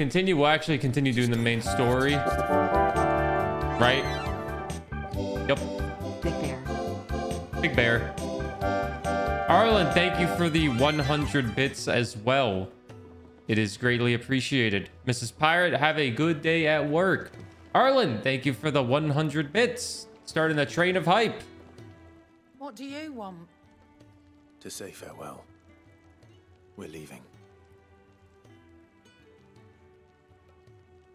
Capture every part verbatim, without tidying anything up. continue, we'll actually continue doing the main story. Right? Yep. Big Bear. Big Bear. Arlen, thank you for the one hundred bits as well. It is greatly appreciated. Missus Pirate, have a good day at work. Arlen, thank you for the one hundred bits. Starting the train of hype. What do you want? To say farewell. We're leaving.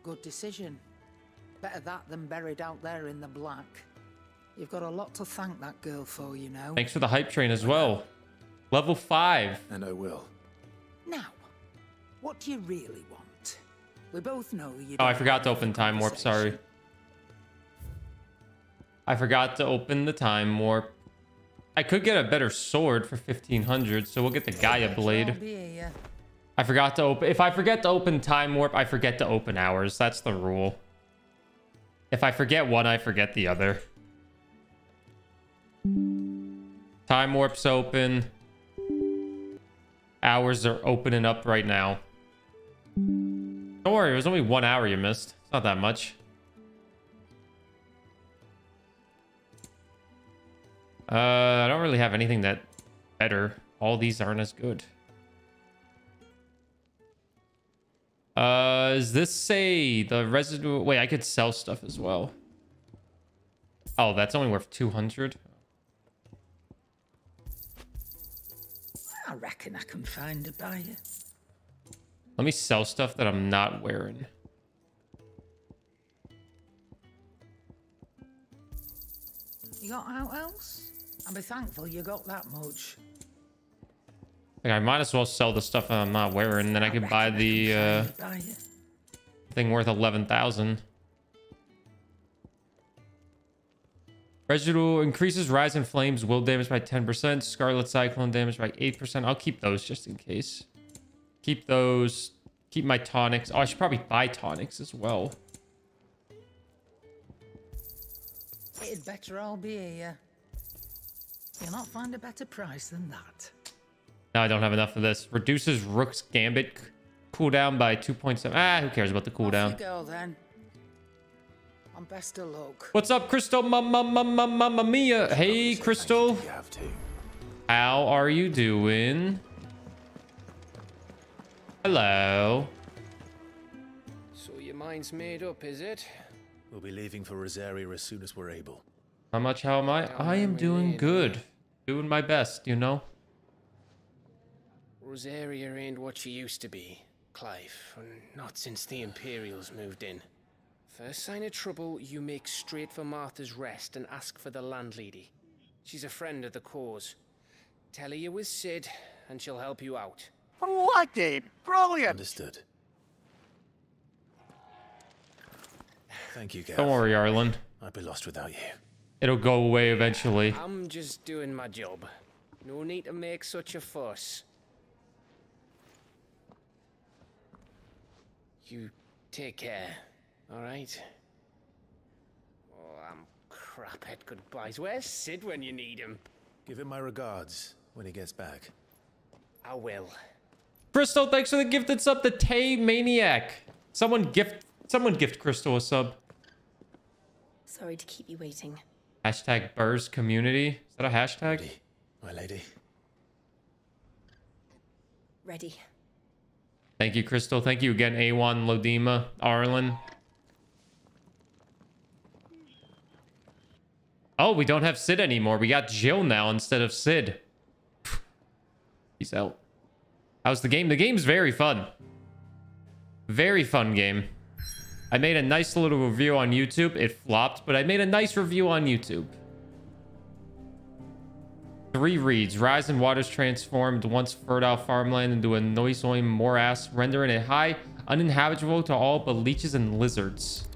Good decision. Better that than buried out there in the black. You've got a lot to thank that girl for, you know. Thanks for the hype train as well. Level five. And I will. Now, what do you really want? We both know you. Oh, I forgot to open time warp. Sorry. I forgot to open the time warp. I could get a better sword for fifteen hundred, so we'll get the Gaia Blade. I forgot to open... If I forget to open time warp, I forget to open hours. That's the rule. If I forget one, I forget the other. Time warp's open. Hours are opening up right now. Don't worry, it was only one hour you missed. It's not that much. Uh, I don't really have anything that better. All these aren't as good. Uh, is this say the residue? Wait, I could sell stuff as well. Oh, that's only worth two hundred. I reckon I can find a buyer. Let me sell stuff that I'm not wearing. You got out else? I'll be thankful you got that much. Like, I might as well sell the stuff I'm not wearing, and then I could buy the uh, thing worth eleven thousand. Residual increases rise in flames, will damage by ten percent, Scarlet Cyclone damage by eight percent. I'll keep those just in case. Keep those. Keep my tonics. Oh, I should probably buy tonics as well. It'd better all be here. You'll not find a better price than that. No, I don't have enough of this. Reduces Rook's Gambit cooldown by two point seven. Ah, who cares about the cooldown? Off you go, then. I'm best of luck. What's up, Crystal? Mamma, mamma, mamma mia. Hey, Crystal. How are you doing? Hello. So your mind's made up, is it? We'll be leaving for Rosaria as soon as we're able. How much? How am I? I am doing good. Doing my best, you know. Rosaria ain't what she used to be, Clive. Not since the Imperials moved in. First sign of trouble, you make straight for Martha's Rest and ask for the landlady. She's a friend of the cause. Tell her you was Cid, and she'll help you out. What, Dave? Brilliant. Understood. Thank you, guys. Don't worry, Arlen. I'd be lost without you. It'll go away eventually. I'm just doing my job. No need to make such a fuss. You take care, all right? Oh, I'm crap at goodbyes. Where's Cid when you need him? Give him my regards when he gets back. I will. Crystal, thanks for the gifted sub to Tay Maniac. Someone gift, someone gift Crystal a sub. Sorry to keep you waiting. Hashtag Burrs Community. Is that a hashtag? Ready, my lady. Ready. Thank you, Crystal. Thank you again, Awan, Lodima, Arlen. Oh, we don't have Cid anymore. We got Jill now instead of Cid. Peace out. How's the game? The game's very fun. Very fun game. I made a nice little review on YouTube. It flopped, but I made a nice review on YouTube. Three reads. Rise and waters transformed once fertile farmland into a noisome morass, rendering it high, uninhabitable to all but leeches and lizards.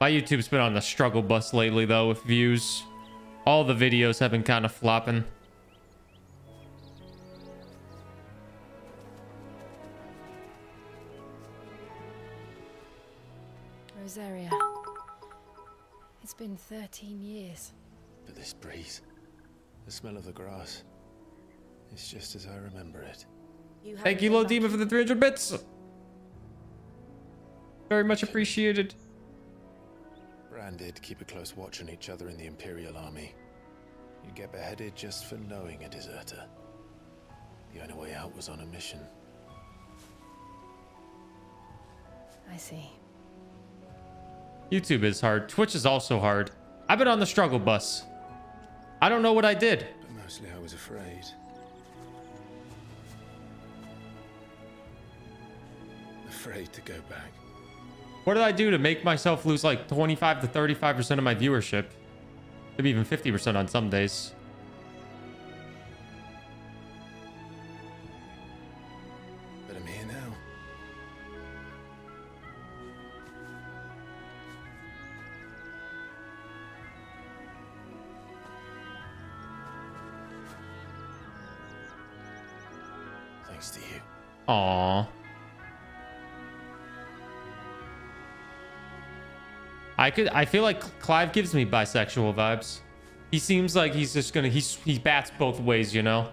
My YouTube's been on the struggle bus lately, though, with views. All the videos have been kind of flopping. Rosaria. It's been thirteen years. But this breeze, the smell of the grass, it's just as I remember it. You Thank you, Lord Demon, for the three hundred bits. Very much appreciated. Branded keep a close watch on each other in the Imperial Army. You get beheaded just for knowing a deserter. The only way out was on a mission. I see. YouTube is hard. Twitch is also hard. I've been on the struggle bus. I don't know what I did. But mostly I was afraid. Afraid to go back. What did I do to make myself lose like twenty-five to thirty-five percent of my viewership? Maybe even fifty percent on some days. But I'm here now. Thanks to you. Aww. I could, I feel like Clive gives me bisexual vibes. He seems like he's just gonna, he's, he bats both ways, you know?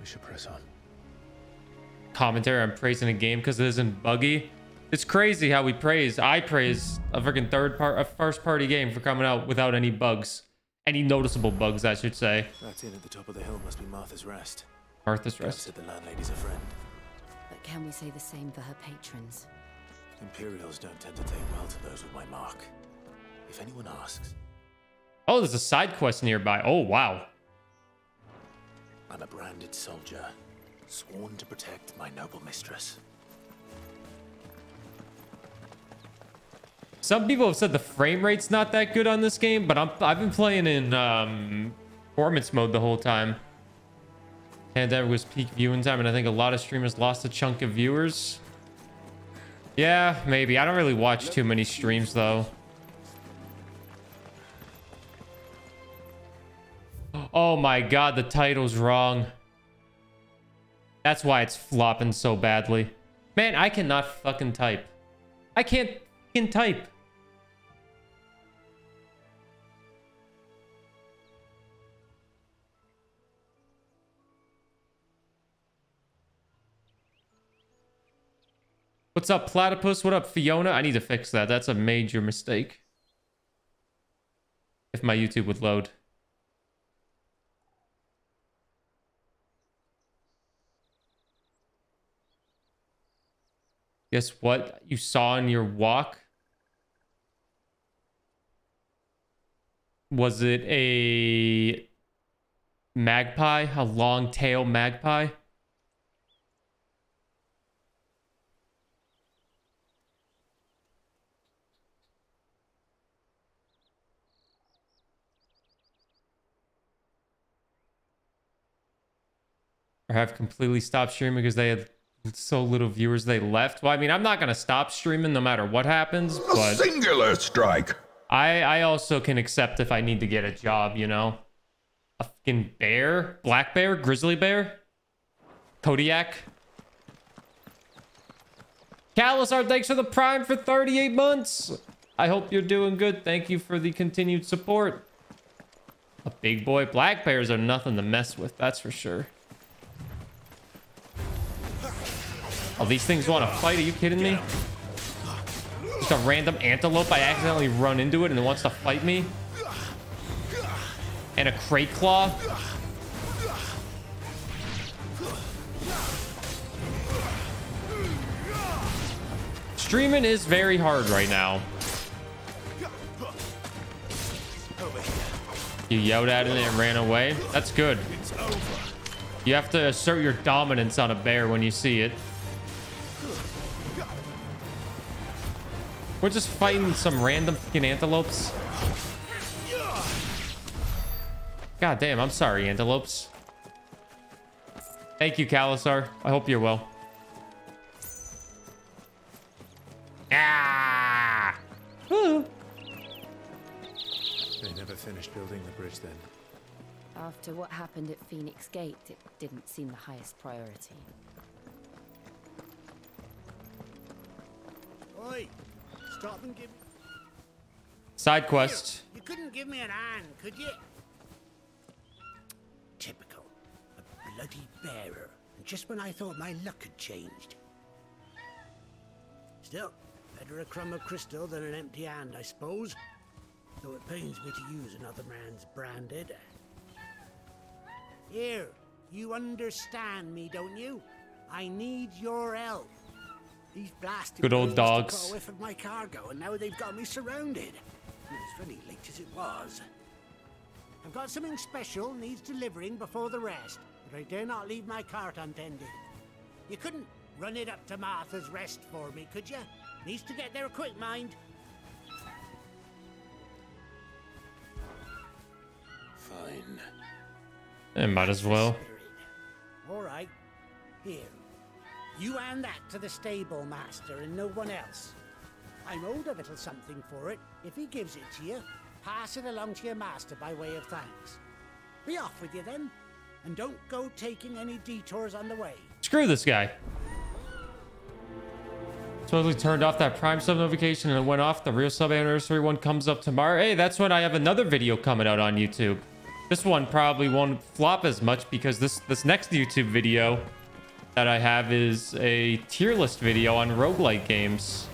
We should press on. Commentary on praising a game because it isn't buggy. It's crazy how we praise, I praise a freaking third part, a first party game for coming out without any bugs. Any noticeable bugs, I should say. That's in at the top of the hill must be Martha's Rest. Martha's Rest? Said the landlady's a friend. But can we say the same for her patrons? Imperials don't tend to take well to those with my mark. If anyone asks. Oh, there's a side quest nearby. Oh, wow. I'm a branded soldier, sworn to protect my noble mistress. Some people have said the frame rate's not that good on this game, but I'm, I've been playing in um, performance mode the whole time. Pandemic was peak viewing time, and I think a lot of streamers lost a chunk of viewers. Yeah, maybe. I don't really watch too many streams, though. Oh my god, the title's wrong. That's why it's flopping so badly. Man, I cannot fucking type. I can't fucking type. What's up, Platypus? What up, Fiona? I need to fix that. That's a major mistake. If my YouTube would load. Guess what you saw in your walk? Was it a magpie? A long-tail magpie? Or have completely stopped streaming because they had so little viewers they left. Well, I mean, I'm not going to stop streaming no matter what happens. But a singular strike. I, I also can accept if I need to get a job, you know. A fucking bear? Black bear? Grizzly bear? Kodiak? Calisar, thanks for the prime for thirty-eight months. I hope you're doing good. Thank you for the continued support. A big boy. Black bears are nothing to mess with, that's for sure. Oh, these things want to fight? Are you kidding me? Just a random antelope. I accidentally run into it and it wants to fight me. And a crate claw. Streaming is very hard right now. You yelled at it and it ran away. That's good. You have to assert your dominance on a bear when you see it. We're just fighting some random fucking antelopes. God damn, I'm sorry, antelopes. Thank you, Calisar. I hope you're well. Ah! Woo. They never finished building the bridge then. After what happened at Phoenix Gate, it didn't seem the highest priority. Oi! Stop and give... Side quest. You couldn't give me an iron, could you? Typical. A bloody bearer. Just when I thought my luck had changed. Still, better a crumb of crystal than an empty hand, I suppose. Though it pains me to use another man's branded. Here, you understand me, don't you? I need your help. These blasted good old dogs took a whiff of my cargo, and now they've got me surrounded. It's really late as it was. I've got something special needs delivering before the rest, but I dare not leave my cart untended. You couldn't run it up to Martha's Rest for me, could you? Needs to get there quick, mind. Fine. It might as well. All right. Here. You hand that to the stable master and no one else. I'm owed a little something for it. If he gives it to you, pass it along to your master by way of thanks. Be off with you then, and don't go taking any detours on the way. Screw this guy. Totally turned off that Prime sub notification and it went off. The real sub anniversary one comes up tomorrow. Hey, that's when I have another video coming out on YouTube. This one probably won't flop as much because this this next YouTube video that I have is a tier list video on roguelike games.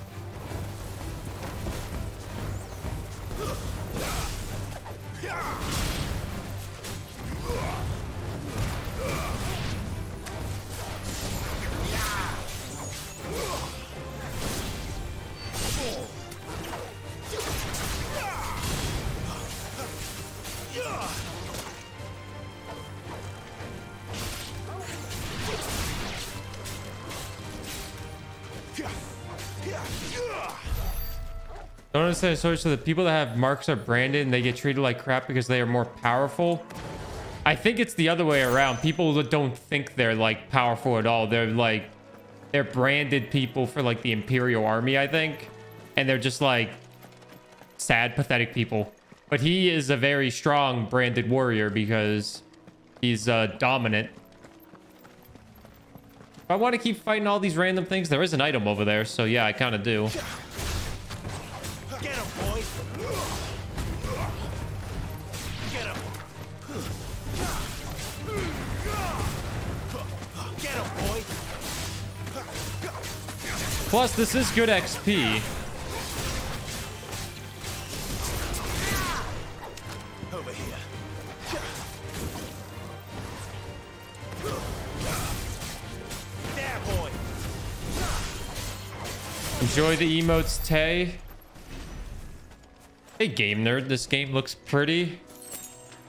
Don't understand. So, so the people that have marks are branded and they get treated like crap because they are more powerful. I think it's the other way around. People that don't think they're like powerful at all. They're like, they're branded people for like the Imperial Army, I think. And they're just like sad, pathetic people. But he is a very strong branded warrior because he's uh, dominant. If I want to keep fighting all these random things, there is an item over there. So yeah, I kind of do. Get him, boy. Get him. Get him, boy. Plus, this is good X P. Over here. There, boy. Enjoy the emotes, Tay. Hey, game nerd, this game looks pretty.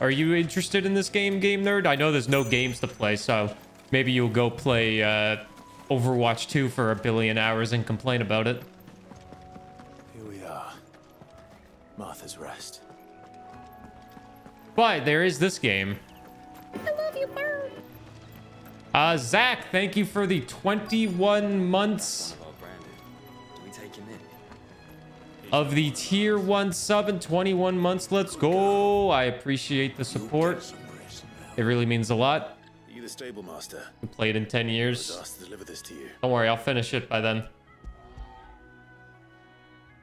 Are you interested in this game, game nerd? I know there's no games to play, so maybe you'll go play uh, Overwatch two for a billion hours and complain about it. Here we are. Martha's Rest. But there is this game. I love you, bird. Uh, Zach, thank you for the twenty-one months. Of the tier one sub in twenty-one months. Let's go. I appreciate the support. It really means a lot. You the stable master. We played in ten years. Don't worry, I'll finish it by then.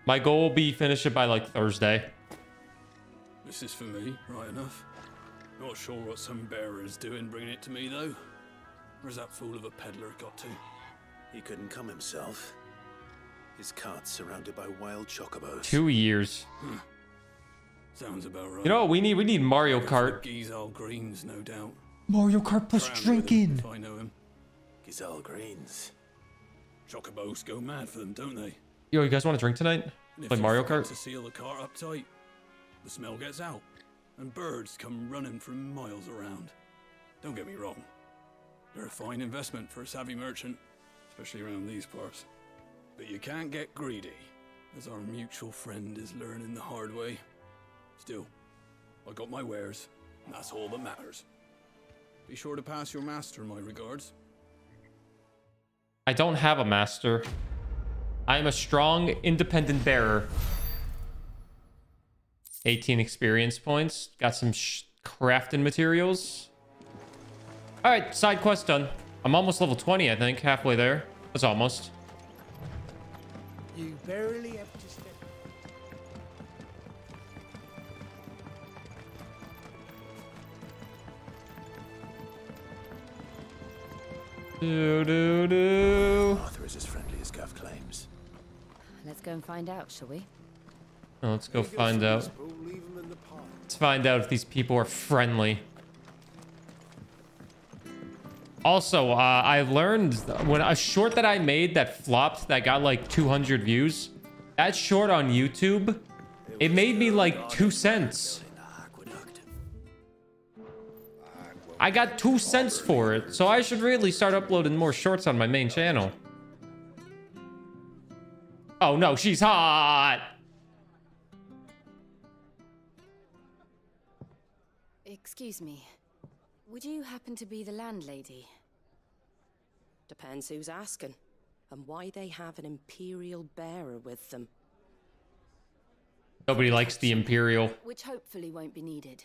My goal will be finish it by like Thursday. This is for me, right enough. Not sure what some bearer is doing bringing it to me though. Where's that fool of a peddler got to? He couldn't come himself. His cart surrounded by wild chocobos. Two years. hmm. Sounds about right. You know what we need? We need Mario Kart. Gizal Greens, no doubt. Mario Kart plus drinking. If I know him. Gizal Greens. Chocobos go mad for them, don't they? Yo, you guys want to drink tonight? Play Mario Kart. To seal the car up tight, the smell gets out and birds come running from miles around. Don't get me wrong, they're a fine investment for a savvy merchant, especially around these parts. But you can't get greedy, as our mutual friend is learning the hard way. Still, I got my wares, and that's all that matters. Be sure to pass your master my regards. I don't have a master. I am a strong, independent bearer. eighteen experience points. Got some sh crafting materials. All right, side quest done. I'm almost level twenty, I think. Halfway there. That's almost. You barely have to step. Do do do. Arthur is as friendly as Gav claims. Let's go and find out, shall we? Oh, let's go find out. Let's find out if these people are friendly. Also, uh, I learned when a short that I made that flopped, that got like two hundred views. That short on YouTube, it made me like two cents. I got two cents for it, so I should really start uploading more shorts on my main channel. Oh no, she's hot! Excuse me, would you happen to be the landlady? Depends who's asking, and why they have an Imperial bearer with them. Nobody likes the Imperial. Which hopefully won't be needed.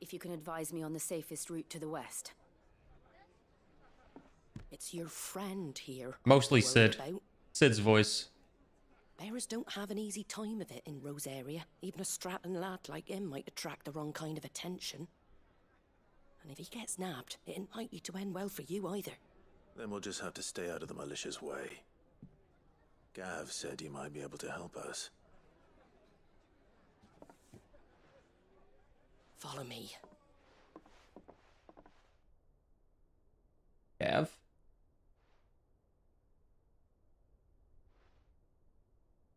If you can advise me on the safest route to the west. It's your friend here. Mostly Cid. About. Cid's voice. Bearers don't have an easy time of it in Rosaria. Even a strapping lad like him might attract the wrong kind of attention. And if he gets nabbed, it ain't likely to end well for you either. Then we'll just have to stay out of the militia's way. Gav said you might be able to help us. Follow me. Gav?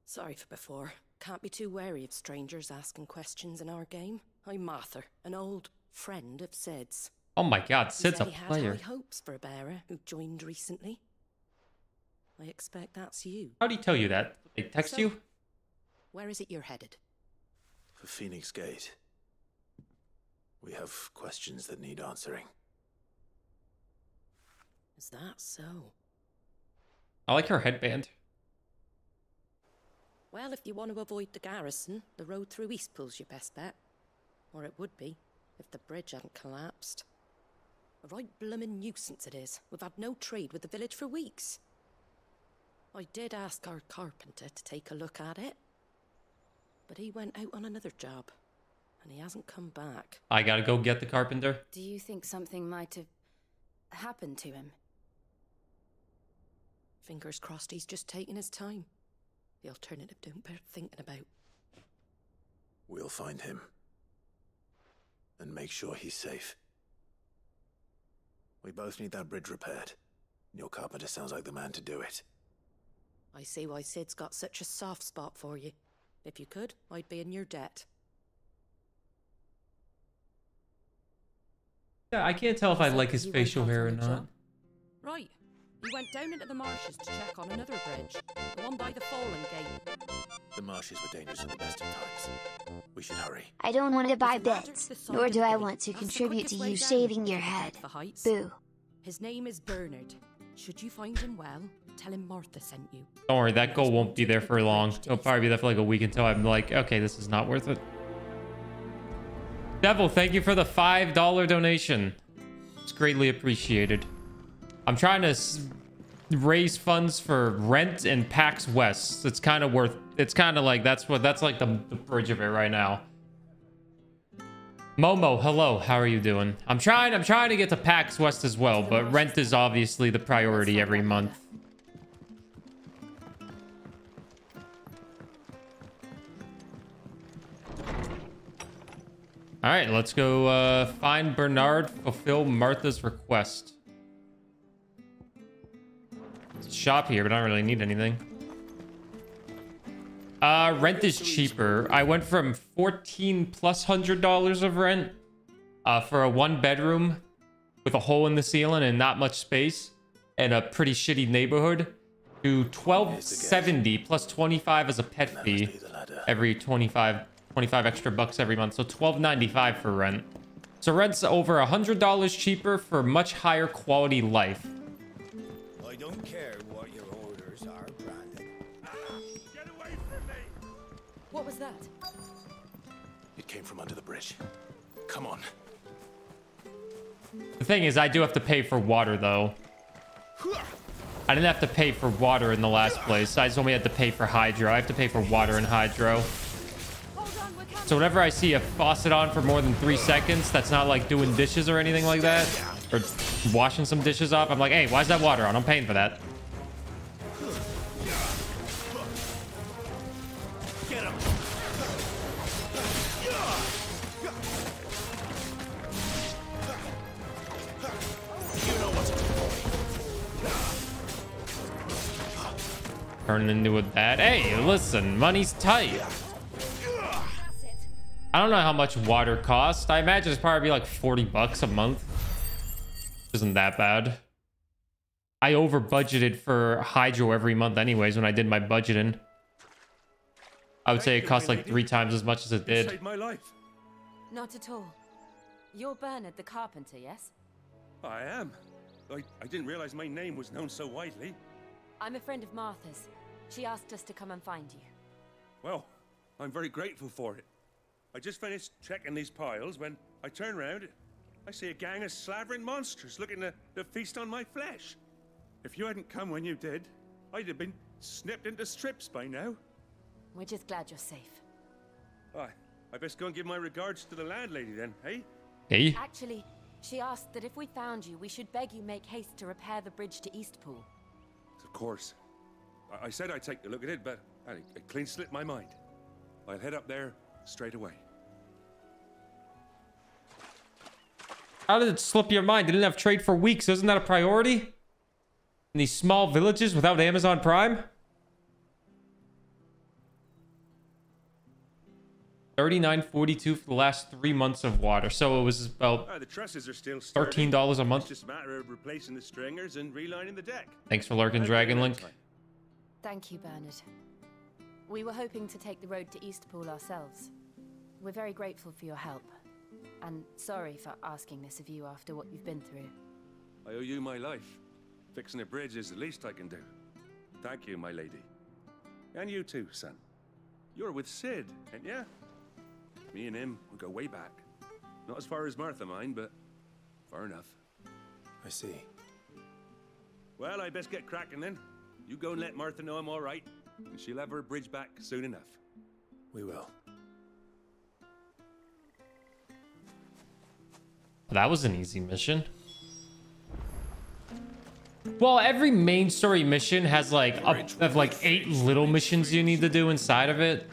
Sorry for before. Can't be too wary of strangers asking questions in our game. I'm Martha, an old friend of Sid's. Oh my god, Sid's a player. He had high hopes for a bearer who joined recently. I expect that's you. How'd he tell you that? Did they text so, you? Where is it you're headed? For Phoenix Gate. We have questions that need answering. Is that so? I like her headband. Well, if you want to avoid the garrison, the road through Eastpool's your best bet. Or it would be, if the bridge hadn't collapsed. A right bloomin' nuisance it is. We've had no trade with the village for weeks. I did ask our carpenter to take a look at it. But he went out on another job. And he hasn't come back. I gotta go get the carpenter. Do you think something might have happened to him? Fingers crossed he's just taking his time. The alternative don't bear thinking about. We'll find him. And make sure he's safe. We both need that bridge repaired. Your carpenter sounds like the man to do it. I see why Sid's got such a soft spot for you. If you could, I'd be in your debt. Yeah, I can't tell if I like his facial hair or not. Right. We went down into the marshes to check on another bridge. The one by the Fallen Gate. The marshes were dangerous at the best of times. We should hurry. I don't want to buy bets, nor do I want to contribute to you shaving your head. Boo. His name is Bernard. Should you find him well, tell him Martha sent you. Don't worry, that goal won't be there for long. It'll probably be there for like a week until I'm like, okay, this is not worth it. Devil, thank you for the five dollar donation. It's greatly appreciated. I'm trying to s raise funds for rent and PAX West. It's kind of worth... It's kind of like... That's what. That's like the, the bridge of it right now. Momo, hello. How are you doing? I'm trying... I'm trying to get to PAX West as well, but rent is obviously the priority every month. All right, let's go uh, find Bernard, fulfill Martha's request. There's a shop here, but I don't really need anything. Uh, rent is cheaper. I went from fourteen plus hundred dollars of rent uh, for a one bedroom with a hole in the ceiling and not much space and a pretty shitty neighborhood to twelve seventy plus twenty-five as a pet fee every twenty-five. twenty-five extra bucks every month, so twelve ninety-five for rent. So rent's over a hundred dollars cheaper for much higher quality life. I don't care what your orders are, Brandon. Ah, get away from me! What was that? It came from under the bridge. Come on. The thing is, I do have to pay for water though. I didn't have to pay for water in the last place. I just only had to pay for hydro. I have to pay for water and hydro. So whenever I see a faucet on for more than three seconds, that's not like doing dishes or anything like that. or washing some dishes off, I'm like, hey, why is that water on? I'm paying for that. Get him. You know what's turning into a bad. Hey, listen, money's tight. I don't know how much water costs. I imagine it's probably like forty bucks a month. Isn't that bad? I over budgeted for hydro every month anyways when I did my budgeting. I would say it costs like three times as much as it did. You saved my life. Not at all. You're Bernard the carpenter, yes? I am. I, I didn't realize my name was known so widely. I'm a friend of Martha's. She asked us to come and find you. Well, I'm very grateful for it. I just finished checking these piles when I turn around, I see a gang of slavering monsters looking to, to feast on my flesh. If you hadn't come when you did, I'd have been snipped into strips by now. We're just glad you're safe. Ah, I best go and give my regards to the landlady then, hey? Hey? Actually, she asked that if we found you, we should beg you make haste to repair the bridge to Eastpool. Of course. I, I said I'd take a look at it, but I, I clean slipped my mind. I'll head up there straight away. How did it slip your mind? They didn't have trade for weeks. Isn't that a priority? In these small villages without Amazon Prime? thirty-nine forty-two for the last three months of water. So it was about oh, the trusses are still thirteen dollars a month. It's just a matter of replacing the stringers and relining the deck. Thanks for lurking, Dragonlink. Thank you, Bernard. We were hoping to take the road to Eastpool ourselves. We're very grateful for your help. And sorry for asking this of you after what you've been through. I owe you my life. Fixing a bridge is the least I can do. Thank you, my lady. And you too, son. You're with Cid, ain't ya? Me and him, we go way back. Not as far as Martha, mine, but far enough. I see. Well, I best get cracking then. You go and let Martha know I'm all right, and she'll have her bridge back soon enough. We will. That was an easy mission. Well, every main story mission has like up of like eight little missions you need to do inside of it.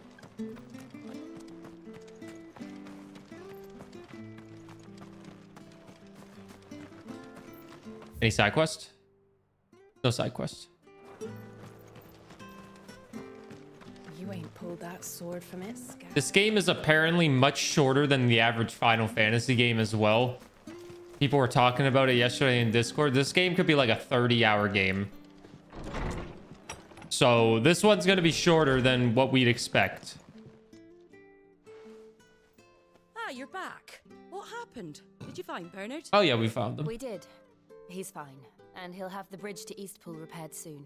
Any side quest? No side quest. You ain't pulled that sword from it. This game is apparently much shorter than the average Final Fantasy game as well. People were talking about it yesterday in Discord. This game could be like a thirty hour game. So this one's going to be shorter than what we'd expect. Ah, you're back. What happened? Did you find Bernard? Oh, yeah, we found him. We did. He's fine. And he'll have the bridge to Eastpool repaired soon.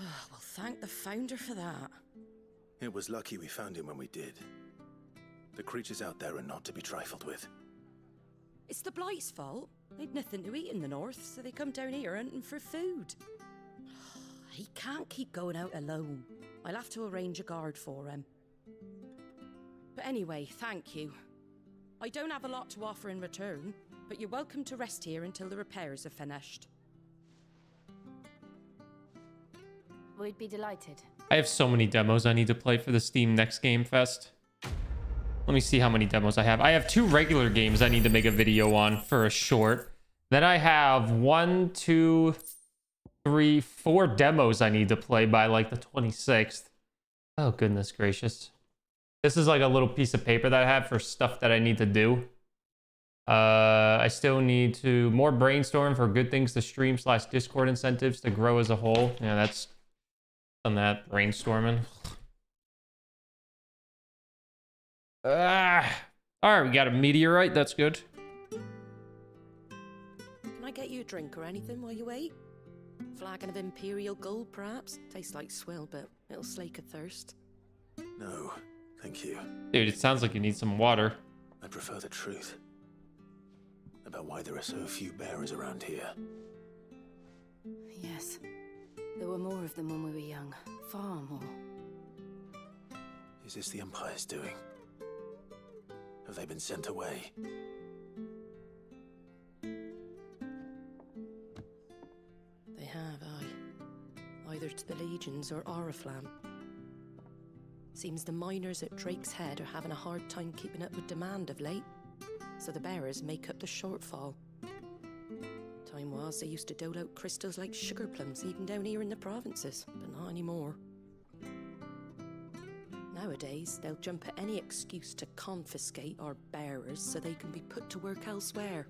Well, thank the founder for that. It was lucky we found him when we did. The creatures out there are not to be trifled with. It's the Blight's fault. They'd nothing to eat in the north, so they come down here hunting for food. He can't keep going out alone. I'll have to arrange a guard for him. But anyway, thank you. I don't have a lot to offer in return, but you're welcome to rest here until the repairs are finished. We'd be delighted. I have so many demos I need to play for the Steam Next Game Fest. Let me see how many demos I have. I have two regular games I need to make a video on for a short. Then I have one, two, three, four demos I need to play by like the twenty-sixth. Oh, goodness gracious. This is like a little piece of paper that I have for stuff that I need to do. Uh, I still need to more brainstorm for good things to stream slash Discord incentives to grow as a whole. Yeah, that's... on that brainstorming. Ah, all right, we got a meteorite. That's good. Can I get you a drink or anything while you wait? Flagon of imperial gold, perhaps. Tastes like swill, but it'll slake a thirst. No, thank you, dude. It sounds like you need some water. I prefer the truth about why there are so few bearers around here. Yes. There were more of them when we were young. Far more. Is this the Empire's doing? Have they been sent away? either to the Legions or Oriflam. Seems the miners at Drake's Head are having a hard time keeping up with demand of late, so the bearers make up the shortfall. Time was they used to dole out crystals like sugar plums even down here in the provinces, but not anymore. Nowadays, they'll jump at any excuse to confiscate our bearers so they can be put to work elsewhere.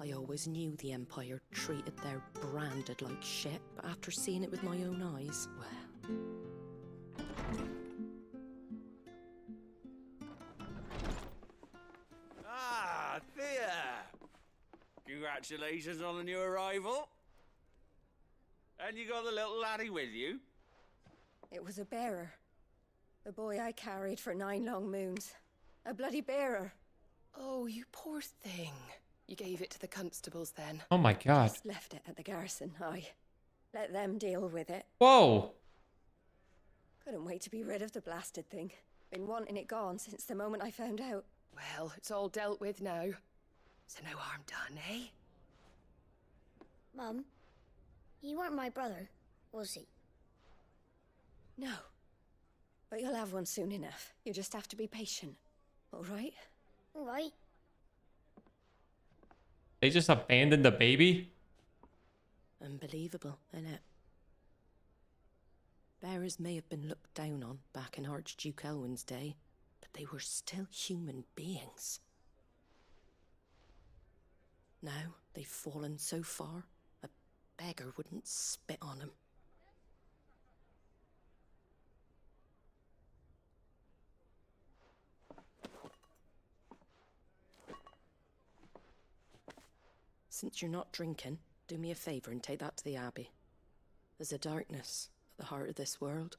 I always knew the Empire treated their branded like shit, but after seeing it with my own eyes, well... Ah, Thea! Congratulations on the new arrival. And you got the little laddie with you? It was a bearer. The boy I carried for nine long moons. A bloody bearer. Oh, you poor thing. You gave it to the constables then. Oh my god. Just left it at the garrison, I. Let them deal with it. Whoa. Couldn't wait to be rid of the blasted thing. Been wanting it gone since the moment I found out. Well, it's all dealt with now. So no harm done, eh? Mum, you weren't my brother, was he? No, but you'll have one soon enough. You just have to be patient, all right? All right. They just abandoned the baby? Unbelievable, isn't it? Bearers may have been looked down on back in Archduke Elwyn's day, but they were still human beings. Now they've fallen so far, a beggar wouldn't spit on them. Since you're not drinking, do me a favor and take that to the Abbey. There's a darkness at the heart of this world,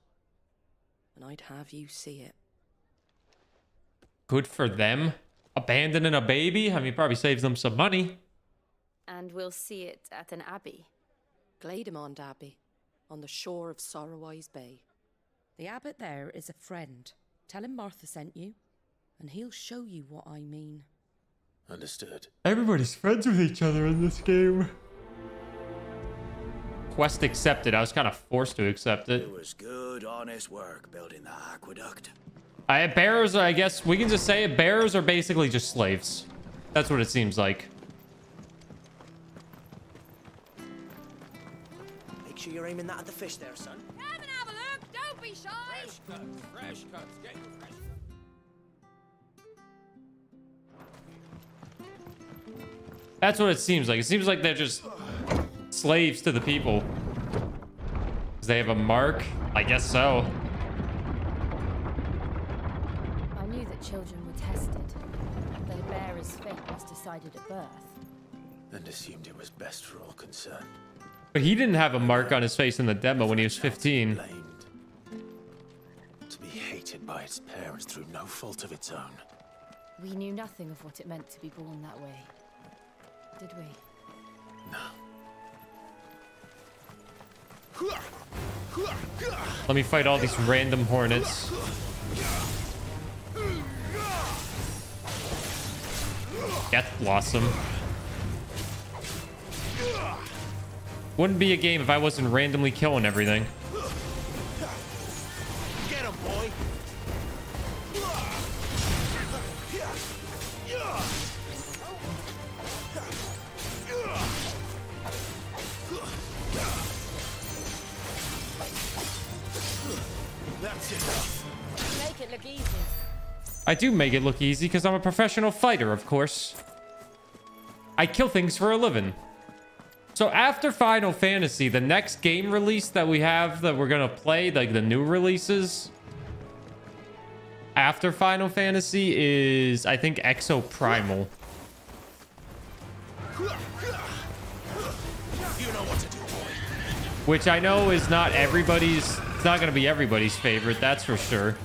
and I'd have you see it. Good for them. Abandoning a baby? I mean, probably saves them some money. And we'll see it at an abbey. Glademond Abbey, on the shore of Sorrowise Bay. The abbot there is a friend. Tell him Martha sent you, and he'll show you what I mean. Understood. Everybody's friends with each other in this game. Quest accepted. I was kind of forced to accept it. It was good, honest work building the aqueduct. I bearers, I guess we can just say it. Bearers are basically just slaves. That's what it seems like. Make sure you're aiming that at the fish there, son. Come and have a look. Don't be shy. Fresh cuts. Fresh cuts. Get your fresh cuts. That's what it seems like. It seems like they're just slaves to the people. Because they have a mark? I guess so. I knew that children were tested. Their bearer's fate was decided at birth. And assumed it was best for all concerned. But he didn't have a mark on his face in the demo when he was fifteen. To be hated by its parents through no fault of its own. We knew nothing of what it meant to be born that way. Did we? No. Let me fight all these random hornets. Death Blossom. Wouldn't be a game if I wasn't randomly killing everything. Get him, boy. Make it look easy. I do make it look easy because I'm a professional fighter, of course. I kill things for a living. So after Final Fantasy, the next game release that we have that we're going to play, like the new releases after Final Fantasy, is I think Exo Primal. Which I know is not everybody's... It's not going to be everybody's favorite, that's for sure.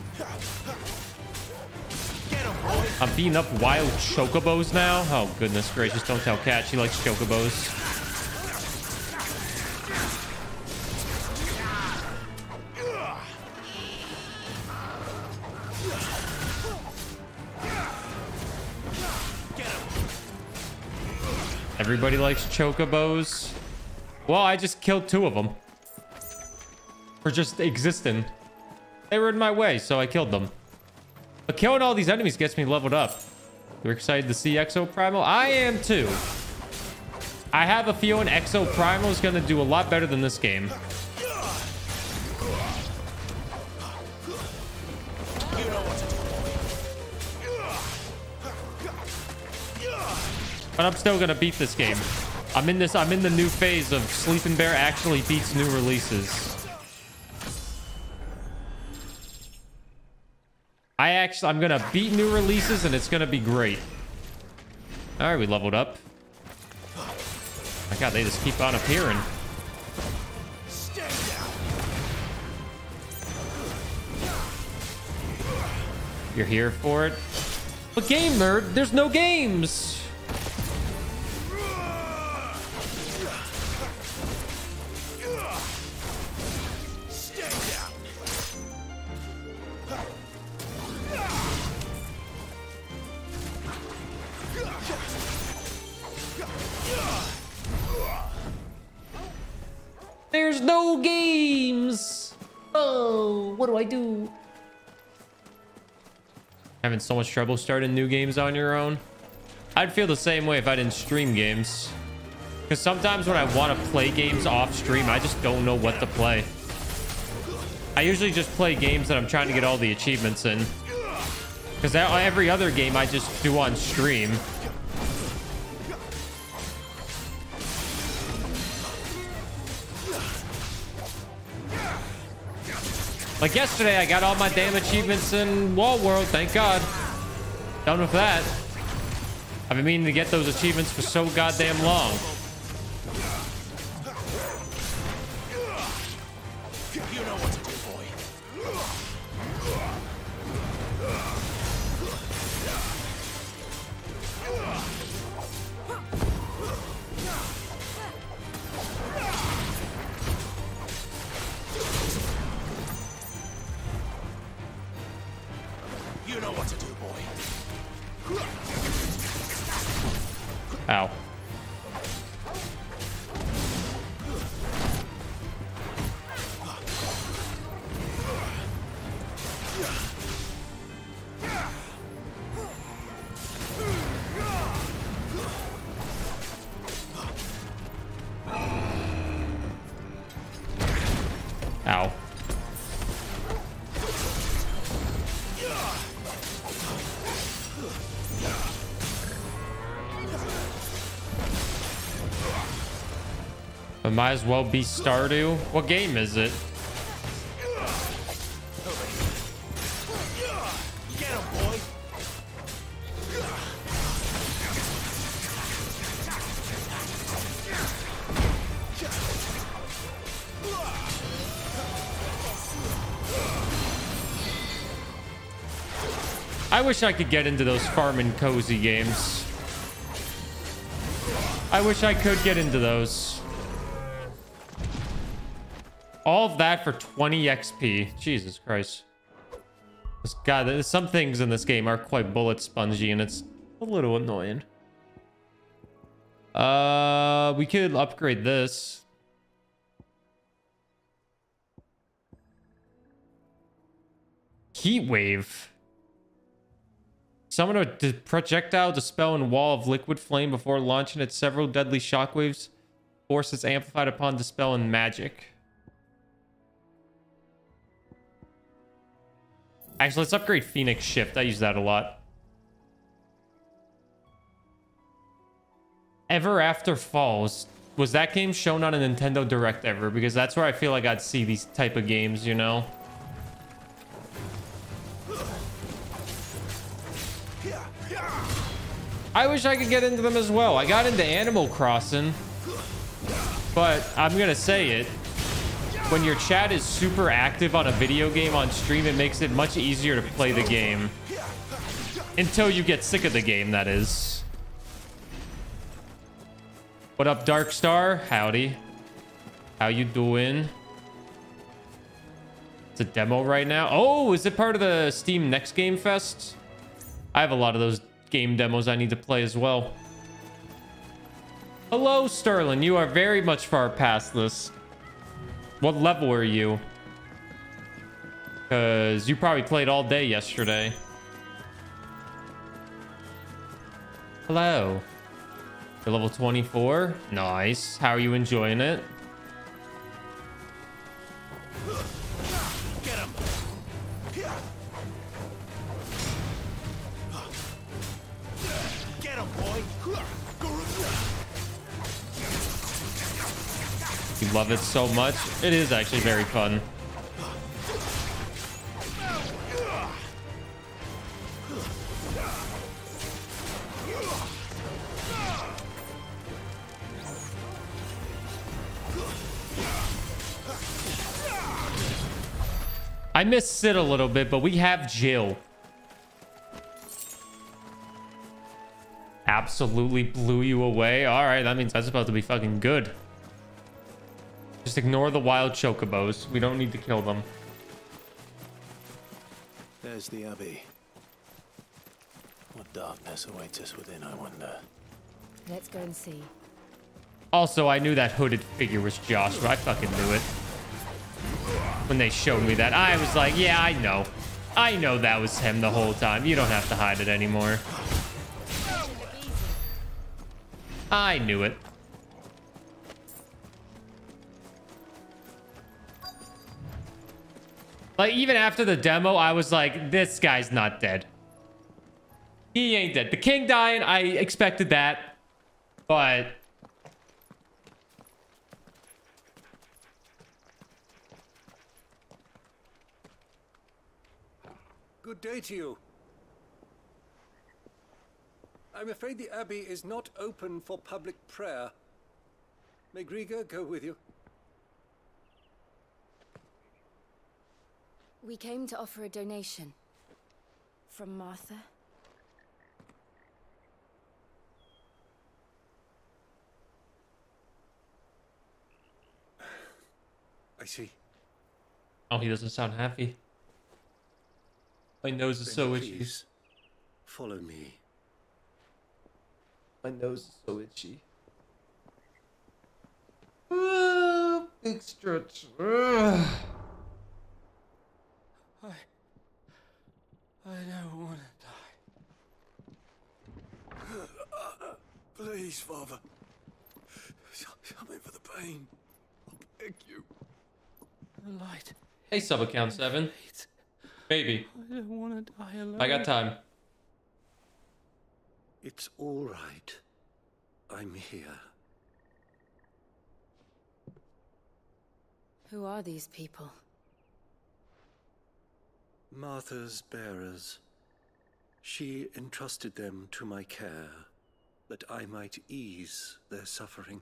I'm beating up wild chocobos now. Oh, goodness gracious. Don't tell Kat. She likes chocobos. Everybody likes chocobos. Well, I just killed two of them. For just existing. They were in my way, so I killed them. But killing all these enemies gets me leveled up. You're excited to see Exo Primal? I am too. I have a feeling Exo Primal is going to do a lot better than this game. But I'm still going to beat this game. I'm in this. I'm in the new phase of Sleeping Bear actually beats new releases. I actually, I'm going to beat new releases and it's going to be great. All right, we leveled up. My God, they just keep on appearing. You're here for it. But game nerd, there's no games. There's no games. Oh, what do I do? Having so much trouble starting new games on your own. I'd feel the same way if I didn't stream games. Because sometimes when I want to play games off stream, I just don't know what to play. I usually just play games that I'm trying to get all the achievements in. Because every other game I just do on stream. Like yesterday, I got all my damn achievements in Wall World, thank God. Done with that. I've been meaning to get those achievements for so goddamn long. Ow. Ow. Might as well be Stardew. What game is it? Get him, boy. I wish I could get into those farm and cozy games. I wish I could get into those. All of that for twenty X P. Jesus Christ. This, God, some things in this game are quite bullet spongy, and it's a little annoying. Uh, we could upgrade this. Heat wave. Summon a projectile, dispel, and wall of liquid flame before launching its several deadly shockwaves. Force is amplified upon dispel and magic. Actually, let's upgrade Phoenix Shift. I use that a lot. Ever After Falls. Was that game shown on a Nintendo Direct ever? Because that's where I feel like I'd see these type of games, you know? I wish I could get into them as well. I got into Animal Crossing. But I'm going to say it. When your chat is super active on a video game on stream, it makes it much easier to play the game. Until you get sick of the game, that is. What up, Darkstar? Howdy. How you doing? It's a demo right now. Oh, is it part of the Steam Next Game Fest? I have a lot of those game demos I need to play as well. Hello, Sterling. You are very much far past this. What level are you? Because you probably played all day yesterday. Hello. You're level twenty-four. Nice. How are you enjoying it? Get him. Get him, boy. You love it so much. It is actually very fun. I miss Cid a little bit, but we have Jill. Absolutely blew you away. All right, that means that's about to be fucking good. Just ignore the wild chocobos. We don't need to kill them. There's the abbey. What darkness awaits us within, I wonder. Let's go and see. Also, I knew that hooded figure was Joshua. I fucking knew it. When they showed me that, I was like, yeah, I know. I know that was him the whole time. You don't have to hide it anymore. I knew it. Like, even after the demo, I was like, this guy's not dead. He ain't dead. The king dying, I expected that. But... good day to you. I'm afraid the abbey is not open for public prayer. May Grieger go with you. We came to offer a donation from Martha. I see. Oh, he doesn't sound happy. My nose is so itchy. Follow me. My nose is so itchy. Uh, big stretch. Uh. I... I don't want to die. Uh, uh, please, Father. Something for the pain. I beg you. The light. Hey, sub account seven. Maybe. I don't want to die alone. I got time. It's all right. I'm here. Who are these people? Martha's bearers. She entrusted them to my care, that I might ease their suffering.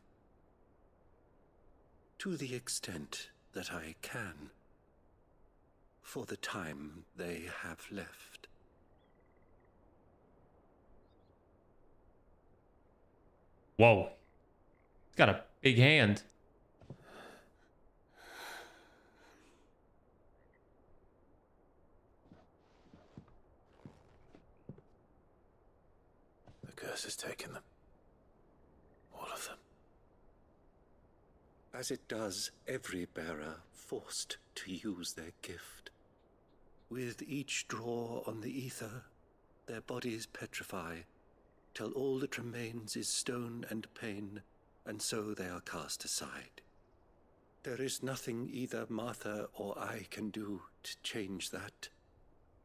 To the extent that I can. For the time they have left. Whoa. He's got a big hand. The curse has taken them. All of them. As it does every bearer forced to use their gift. With each draw on the ether, their bodies petrify, till all that remains is stone and pain, and so they are cast aside. There is nothing either Martha or I can do to change that,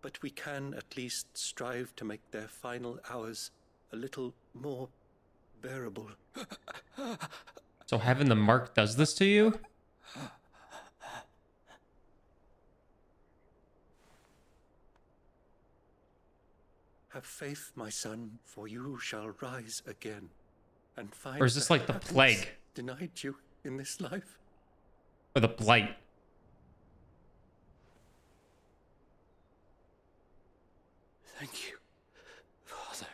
but we can at least strive to make their final hours a little more bearable. So having the mark does this to you? Have faith, my son, for you shall rise again and find. Or is this like the plague denied you in this life? Or the blight? Thank you, Father.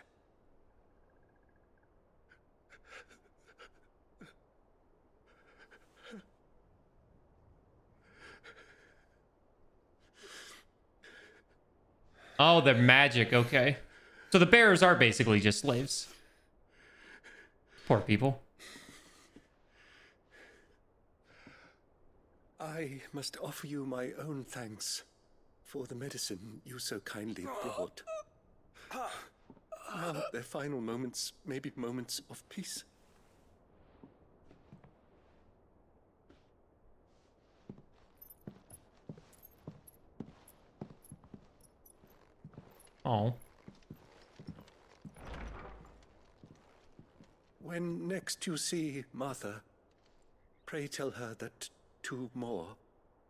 Oh, they're magic. Okay. So the bearers are basically just slaves. Poor people. I must offer you my own thanks for the medicine you so kindly brought. Now, their final moments may be moments of peace. Oh. When next you see Martha, pray tell her that two more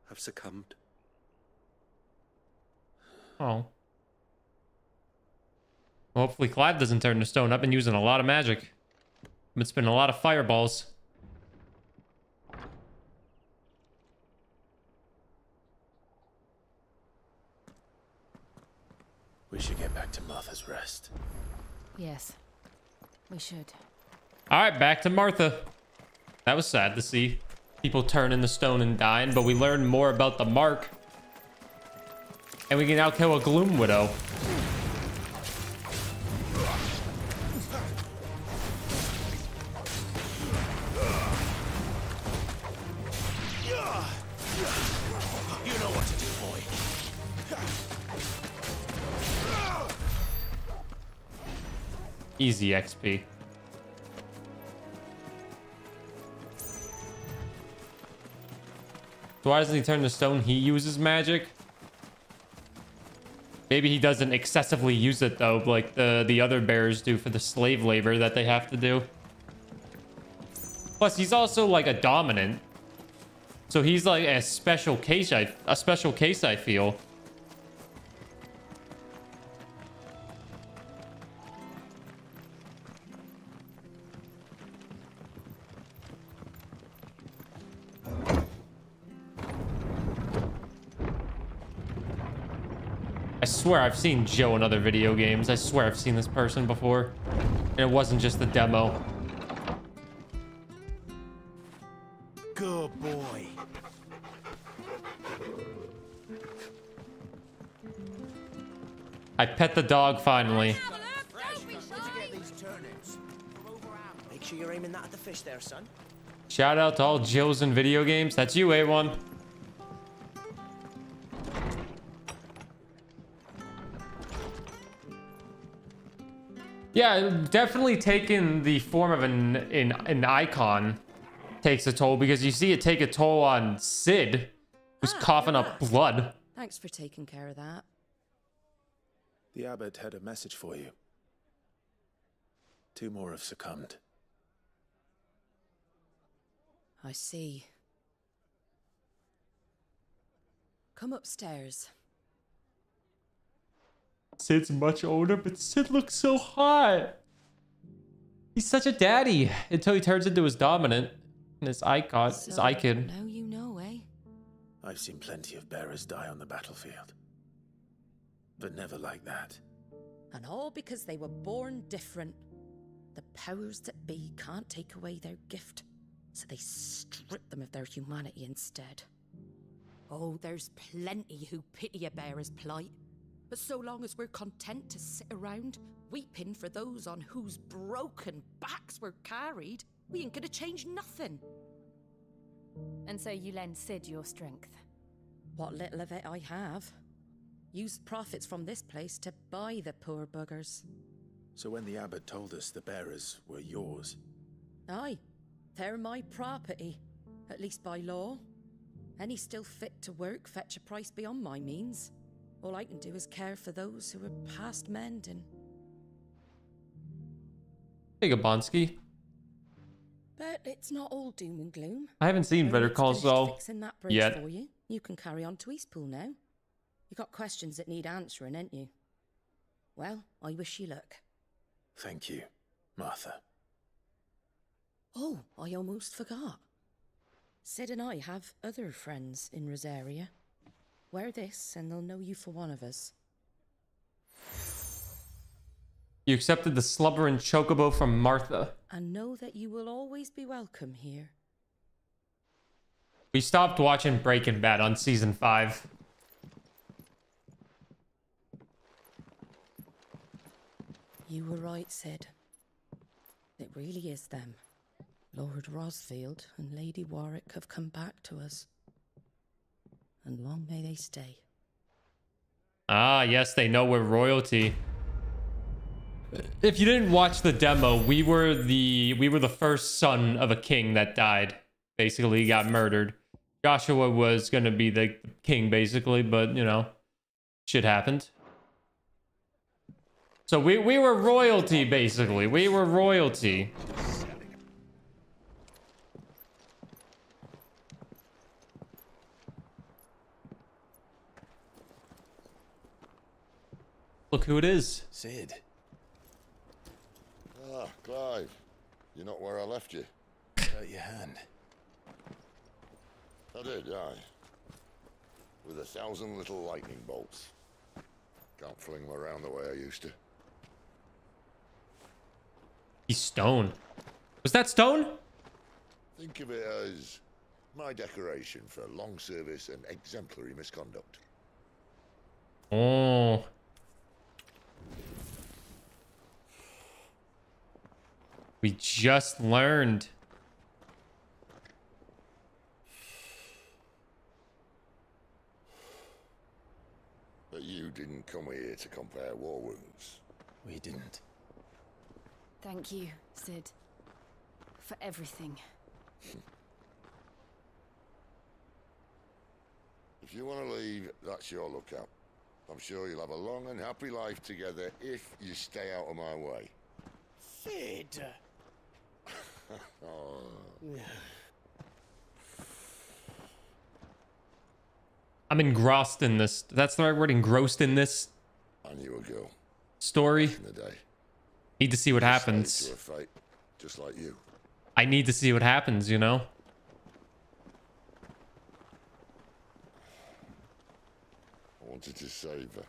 have succumbed. Oh. Well, hopefully Clive doesn't turn to stone. I've been using a lot of magic. I've been spinning a lot of fireballs. We should get back to Martha's rest. Yes, we should. All right, back to Martha. That was sad to see people turning to stone and dying, but we learned more about the mark. And we can now kill a gloom widow. Easy X P. So why doesn't he turn to stone? He uses magic. Maybe he doesn't excessively use it though, like the the other bears do for the slave labor that they have to do. Plus, he's also like a dominant, so he's like a special case. I a special case. I feel. I swear I've seen Joe in other video games. I swear I've seen this person before. And it wasn't just the demo. Good boy. I pet the dog finally. Make sure you're aiming that at the fish there, son. Shout out to all Jills in video games. That's you, A one. Yeah, definitely taking the form of an, an an icon takes a toll, because you see it take a toll on Cid, who's ah, coughing yeah. up blood. Thanks for taking care of that. The abbot had a message for you. Two more have succumbed. I see. Come upstairs. Sid's much older, but Cid looks so hot. He's such a daddy until he turns into his dominant and his icon, so, his icon. Now you know, eh? I've seen plenty of bearers die on the battlefield, but never like that. And all because they were born different. The powers that be can't take away their gift, so they strip them of their humanity instead. Oh, there's plenty who pity a bearer's plight. But so long as we're content to sit around, weeping for those on whose broken backs we're carried, we ain't gonna change nothing. And so you lend Cid your strength? What little of it I have. Used profits from this place to buy the poor buggers. So when the abbot told us the bearers were yours? Aye, they're my property, at least by law. Any still fit to work fetch a price beyond my means. All I can do is care for those who are past mending. Hey, Gabonski. But it's not all doom and gloom. I haven't seen Better Call Saul yet. For you. You can carry on to Eastpool now. You got questions that need answering, ain't you? Well, I wish you luck. Thank you, Martha. Oh, I almost forgot. Cid and I have other friends in Rosaria. Wear this, and they'll know you for one of us. You accepted the slubber and chocobo from Martha. And know that you will always be welcome here. We stopped watching Breaking Bad on season five. You were right, Cid. It really is them. Lord Rosfield and Lady Warwick have come back to us. and long may they stay. Ah, yes, they know we're royalty. If you didn't watch the demo, we were the we were the first son of a king that died. Basically, he got murdered. Joshua was going to be the king, basically, but, you know, shit happened. So we, we were royalty, basically. We were royalty. Look who it is. Cid. Ah, Clive. You're not where I left you. Hurt your hand. I did, aye. With a thousand little lightning bolts. Can't fling them around the way I used to. He's stone. Was that stone? Think of it as my decoration for long service and exemplary misconduct. Oh. We just learned. But you didn't come here to compare war wounds. We didn't. Thank you, Cid, for everything. If you want to leave, that's your lookout. I'm sure you'll have a long and happy life together if you stay out of my way. Cid! Oh. I'm engrossed in this. That's the right word, engrossed in this. I knew a girl. Story. In the day. Need to see what just happens. To a fight, just like you. I need to see what happens, you know. I wanted to save her.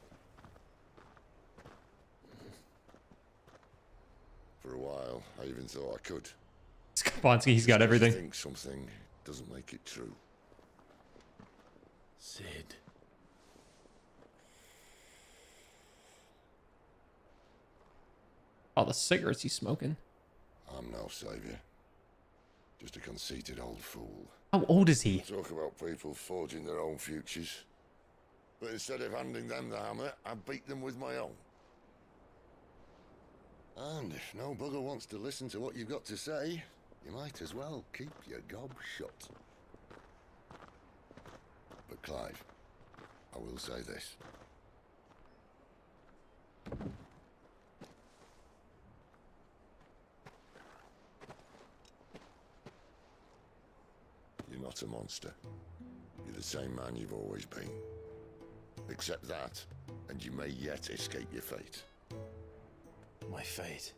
For a while, I even thought I could. Skabonsky, he's got everything. I think something doesn't make it true. Cid. All the cigarettes he's smoking. I'm no savior. Just a conceited old fool. How old is he? Talk about people forging their own futures. But instead of handing them the hammer, I beat them with my own. And if no bugger wants to listen to what you've got to say, you might as well keep your gob shut. But Clive, I will say this. You're not a monster. You're the same man you've always been. Accept that, and you may yet escape your fate. My fate.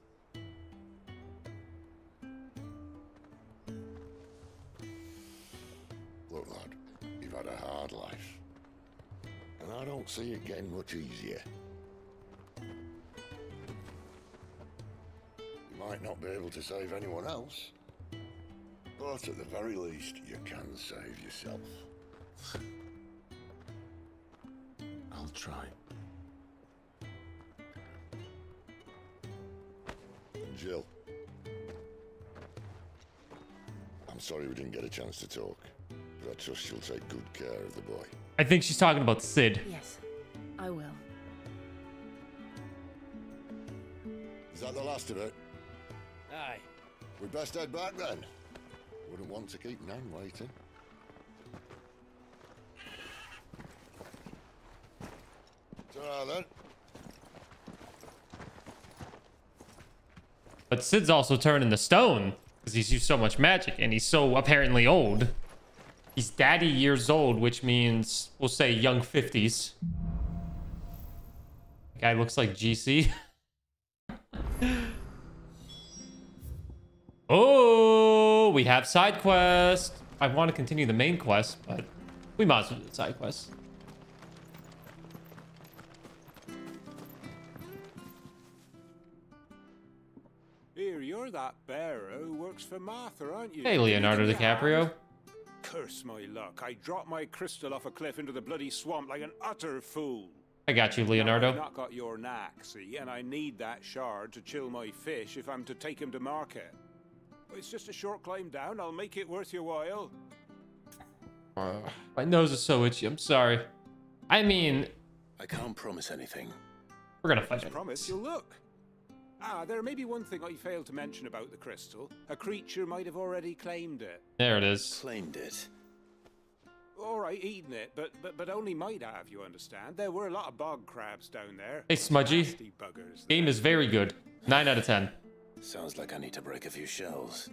Look, lad, you've had a hard life, and I don't see it getting much easier. You might not be able to save anyone else, but at the very least, you can save yourself. I'll try. Jill. I'm sorry we didn't get a chance to talk, but I trust she'll take good care of the boy. I think she's talking about Cid. Yes, I will. Is that the last of it? Aye. We'd best head back then. Wouldn't want to keep Nan waiting. Ta-ra then. But Cid's also turning to stone because he's used so much magic and he's so apparently old. He's daddy years old, which means we'll say young fifties. Guy looks like G C. Oh, we have side quest. I want to continue the main quest, but we might as well do the side quest. You're that bearer who works for Martha, aren't you? Hey, Leonardo DiCaprio. Curse my luck. I dropped my crystal off a cliff into the bloody swamp like an utter fool. I got you, Leonardo. I've not got your knack, see, and I need that shard to chill my fish if I'm to take him to market. It's just a short climb down. I'll make it worth your while. Uh, my nose is so itchy. I'm sorry. I mean, I can't promise anything. We're gonna fight. I promise you'll look. Ah, there may be one thing I failed to mention about the crystal. A creature might have already claimed it. There it is. Claimed it. All right, eaten it, but but but only might have. You understand? There were a lot of bog crabs down there. Hey, Smudgy. Game is very good. Nine out of ten. Sounds like I need to break a few shells.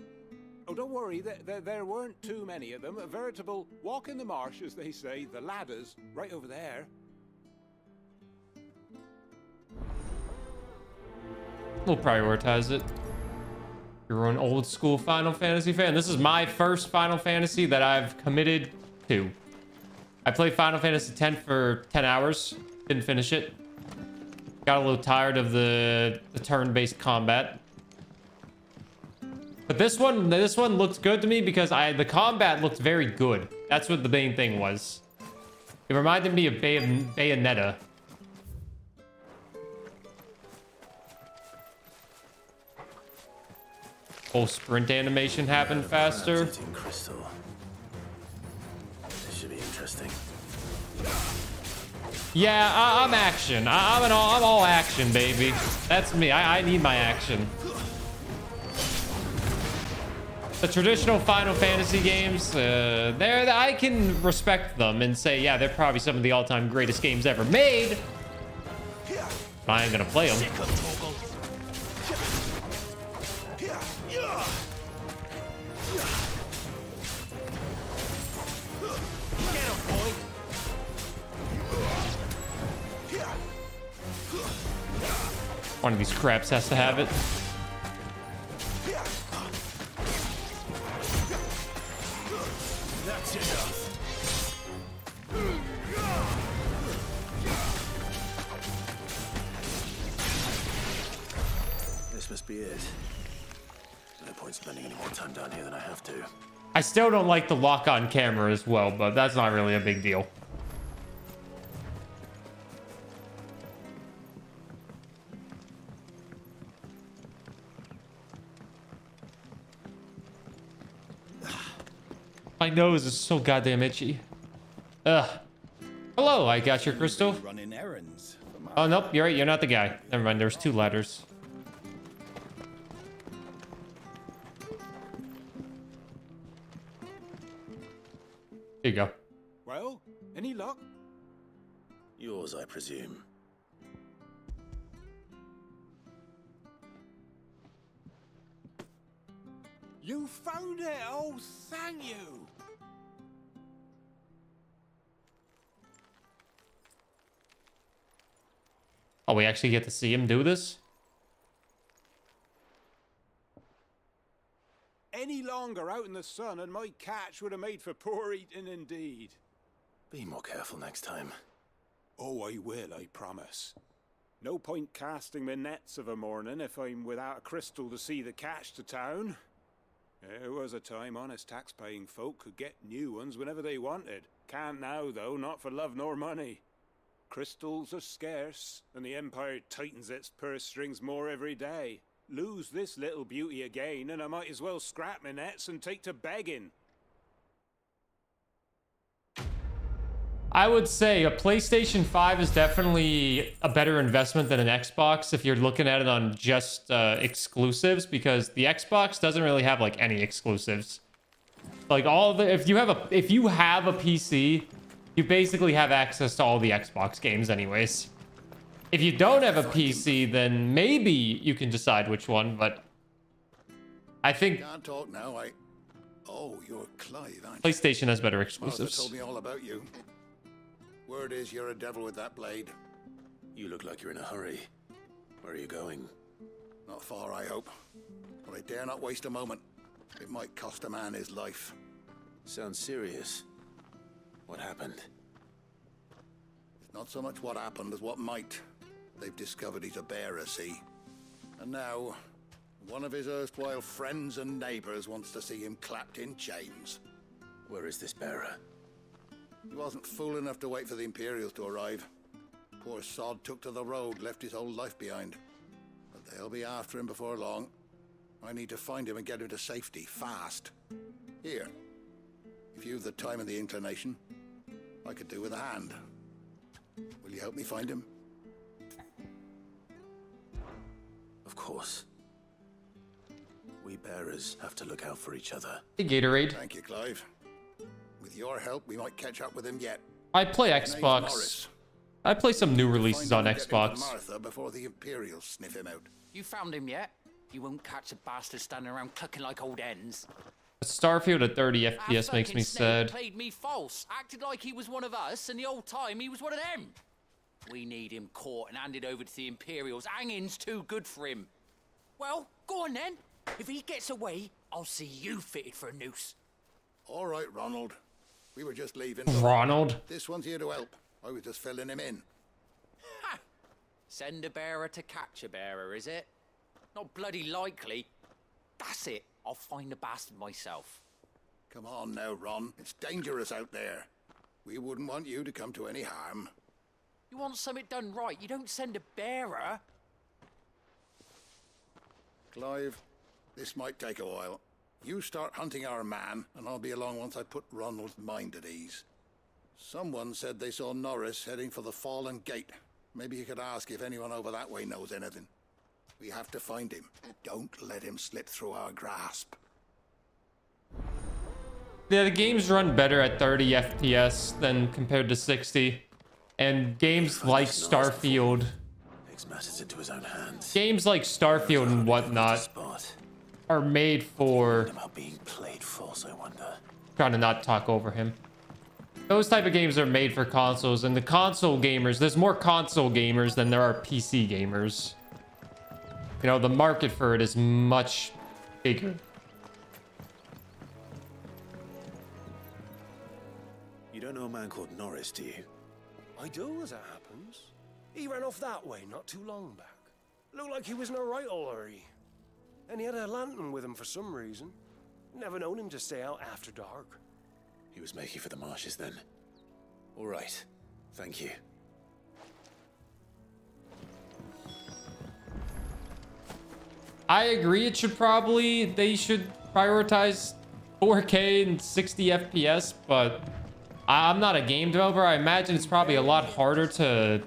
Oh, don't worry. There, there, there weren't too many of them. A veritable walk in the marsh, as they say. The ladders, right over there. We'll prioritize it. You're an old school Final Fantasy fan. This is my first Final Fantasy that I've committed to. I played Final Fantasy ten for ten hours. Didn't finish it. Got a little tired of the, the turn-based combat. But this one, this one looked good to me because I the combat looked very good. That's what the main thing was. It reminded me of Bay Bayonetta. Whole sprint animation happened faster. Crystal. This should be interesting. Yeah, I, I'm action. I, I'm an all, I'm all action, baby. That's me. I, I need my action. The traditional Final Fantasy games, uh, there I can respect them and say, yeah, they're probably some of the all-time greatest games ever made. I ain't gonna play them. One of these craps has to have it. This must be it. No point spending any more time down here than I have to. I still don't like the lock on camera as well, but that's not really a big deal. My nose is so goddamn itchy. Ugh. Hello, I got your crystal. Running errands for my oh, nope, you're right. You're not the guy. Never mind, there's two ladders. Here you go. Well, any luck? Yours, I presume. You found it! Oh, thank you! Oh, we actually get to see him do this? Any longer out in the sun and my catch would have made for poor eating indeed. Be more careful next time. Oh, I will, I promise. No point casting my nets of a morning if I'm without a crystal to see the catch to town. There was a time honest tax-paying folk could get new ones whenever they wanted. Can't now, though, not for love nor money. Crystals are scarce, and the Empire tightens its purse strings more every day. Lose this little beauty again, and I might as well scrap my nets and take to begging. I would say a PlayStation five is definitely a better investment than an Xbox if you're looking at it on just uh, exclusives, because the Xbox doesn't really have like any exclusives. Like all the if you have a if you have a P C, you basically have access to all the Xbox games anyways. If you don't have a P C, then maybe you can decide which one, but I think can't talk now. I oh, you're Clive, aren't you? PlayStation has better exclusives. Martha told me all about you. Word is you're a devil with that blade. You look like you're in a hurry. Where are you going? Not far, I hope. But I dare not waste a moment. It might cost a man his life. Sounds serious. What happened? It's not so much what happened as what might. They've discovered he's a bearer, see? And now, one of his erstwhile friends and neighbors wants to see him clapped in chains. Where is this bearer? He wasn't fool enough to wait for the Imperials to arrive. Poor sod took to the road, left his whole life behind. But they'll be after him before long. I need to find him and get him to safety, fast. Here. If you've the time and the inclination, I could do with a hand. Will you help me find him? Of course. We bearers have to look out for each other. Hey, Gatorade. Thank you, Clive. With your help, we might catch up with him yet. I play Xbox. I play some new releases on Xbox. Martha before the Imperials sniff him out. You found him yet? You won't catch a bastard standing around clucking like old hens. Starfield at thirty F P S makes me sad. Played me false, acted like he was one of us, and the old time he was one of them. We need him caught and handed over to the Imperials. Hanging's too good for him. Well, go on then. If he gets away, I'll see you fitted for a noose. All right, Ronald. We were just leaving. Ronald? This one's here to help. I was just filling him in. Ha! Send a bearer to catch a bearer, is it? Not bloody likely. That's it. I'll find the bastard myself. Come on now, Ron. It's dangerous out there. We wouldn't want you to come to any harm. You want something done right, you don't send a bearer. Clive, this might take a while. You start hunting our man, and I'll be along once I put Ronald's mind at ease. Someone said they saw Norris heading for the Fallen Gate. Maybe you could ask if anyone over that way knows anything. We have to find him. Don't let him slip through our grasp. Yeah, the games run better at thirty F P S than compared to sixty. And games like Starfield. Takes matters into his own hands. Games like Starfield and whatnot are made for being played false, I wonder. Trying to not talk over him. Those type of games are made for consoles, and the console gamers, there's more console gamers than there are P C gamers. You know, the market for it is much bigger. You don't know a man called Norris, do you? I do, as it happens. He ran off that way not too long back. Looked like he was in a right old hurry. And he had a lantern with him for some reason. Never known him to stay out after dark. He was making for the marshes then. All right. Thank you. I agree it should probably, they should prioritize four K and sixty F P S, but I'm not a game developer. I imagine it's probably a lot harder to,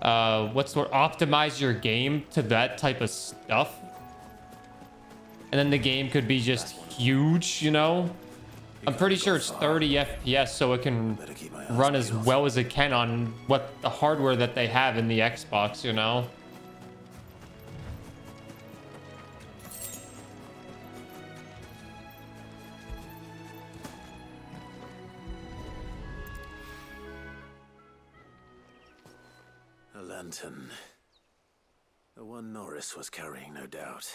uh, what's the word, optimize your game to that type of stuff. And then the game could be just huge, you know? I'm pretty sure it's thirty F P S, so it can run as well as it can on what the hardware that they have in the Xbox, you know? Lantern. The one Norris was carrying, no doubt.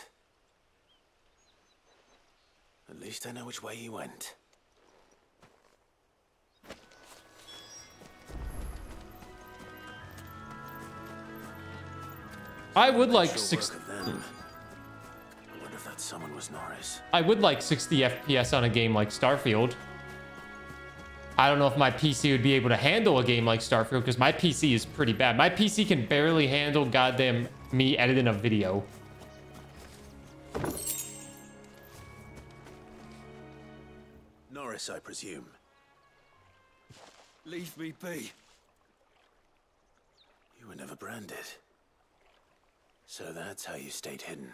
At least I know which way he went. I would like sixty. I wonder if that someone was Norris. I would like sixty F P S on a game like Starfield. I don't know if my P C would be able to handle a game like Starfield, because my P C is pretty bad. My P C can barely handle goddamn me editing a video. Norris, I presume. Leave me be. You were never branded. So that's how you stayed hidden.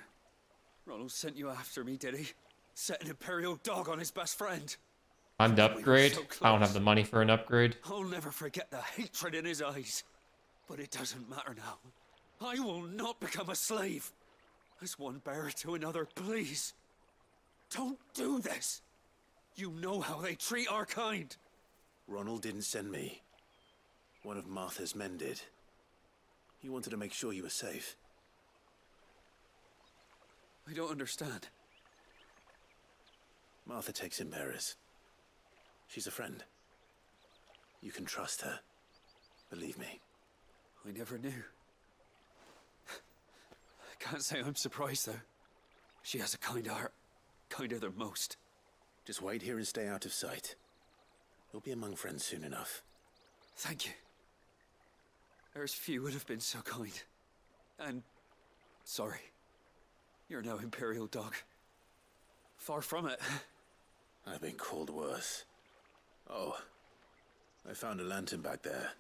Ronald sent you after me, did he? Set an Imperial dog on his best friend. Time to upgrade. So I don't have the money for an upgrade. I'll never forget the hatred in his eyes. But it doesn't matter now. I will not become a slave. As one bearer to another, please. Don't do this. You know how they treat our kind. Ronald didn't send me. One of Martha's men did. He wanted to make sure you were safe. I don't understand. Martha takes in bearers. She's a friend. You can trust her. Believe me. I never knew. I can't say I'm surprised, though. She has a kind heart. Kinder than most. Just wait here and stay out of sight. You'll be among friends soon enough. Thank you. There's few would have been so kind. And... sorry. You're no Imperial dog. Far from it. I've been called worse. Oh, I found a lantern back there.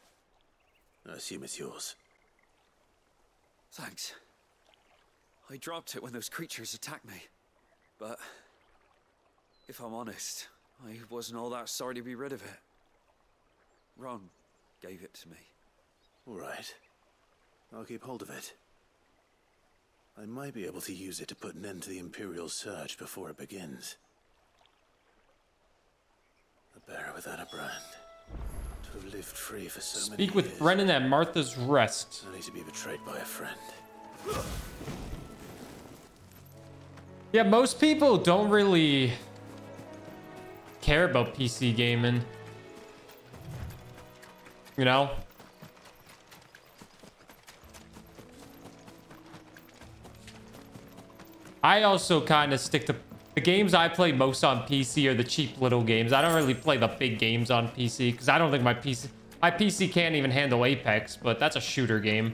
I assume it's yours. Thanks. I dropped it when those creatures attacked me. But if I'm honest, I wasn't all that sorry to be rid of it. Ron gave it to me. All right. I'll keep hold of it. I might be able to use it to put an end to the Imperial Surge before it begins. A bearer without a brand. To have lived free for so many years. Speak with Brennan at Martha's Rest. I need to be betrayed by a friend. Yeah, most people don't really care about P C gaming. You know? I also kind of stick to... The games I play most on P C are the cheap little games. I don't really play the big games on P C because I don't think my P C... My P C can't even handle Apex, but that's a shooter game.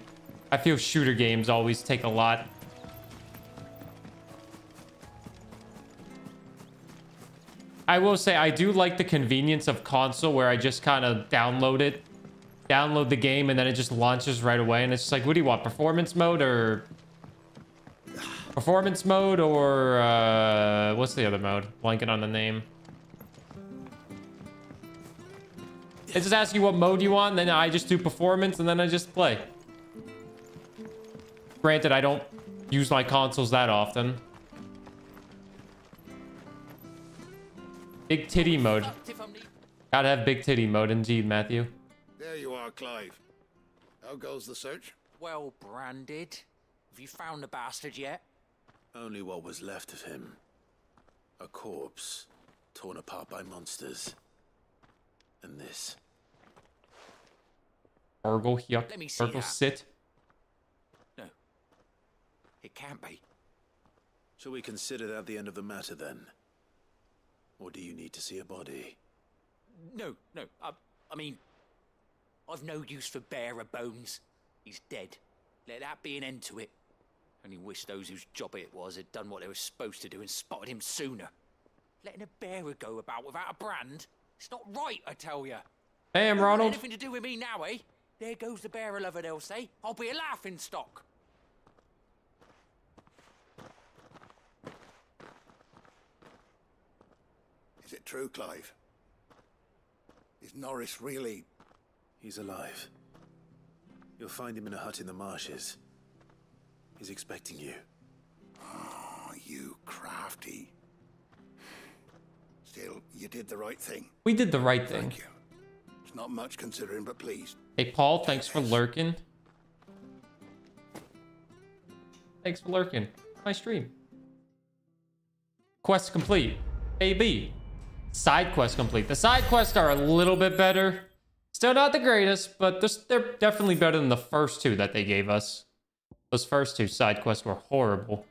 I feel shooter games always take a lot. I will say I do like the convenience of console where I just kind of download it. Download the game and then it just launches right away. And it's just like, what do you want? Performance mode or... Performance mode or... Uh, what's the other mode? Blanking on the name. It just asks you what mode you want. And then I just do performance and then I just play. Granted, I don't use my consoles that often. Big titty mode. Gotta have big titty mode indeed, Matthew. There you are, Clive. How goes the search? Well, branded. Have you found the bastard yet? Only what was left of him. A corpse, torn apart by monsters. And this. Argle, yuck. Let me see Argle, that. Sit. No. It can't be. Shall we consider that the end of the matter, then? Or do you need to see a body? No, no. I, I mean, I've no use for bearer bones. He's dead. Let that be an end to it. Only wish those whose job it was had done what they were supposed to do and spotted him sooner. Letting a bearer go about without a brand? It's not right, I tell you. Damn, Ronald. Anything to do with me now, eh? There goes the bearer lover, they'll say. I'll be a laughing stock. Is it true, Clive? Is Norris really... He's alive. You'll find him in a hut in the marshes. He's expecting you. Oh, you crafty. Still, you did the right thing. We did the right thing. Thank you. It's not much considering, but please. Hey, Paul, thanks for lurking. Thanks for lurking. My stream. Quest complete. A B. Side quest complete. The side quests are a little bit better. Still not the greatest, but they're, they're definitely better than the first two that they gave us. Those first two side quests were horrible.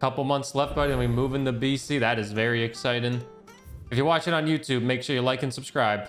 Couple months left, buddy, and we move into B C. That is very exciting. If you watch it on YouTube, make sure you like and subscribe.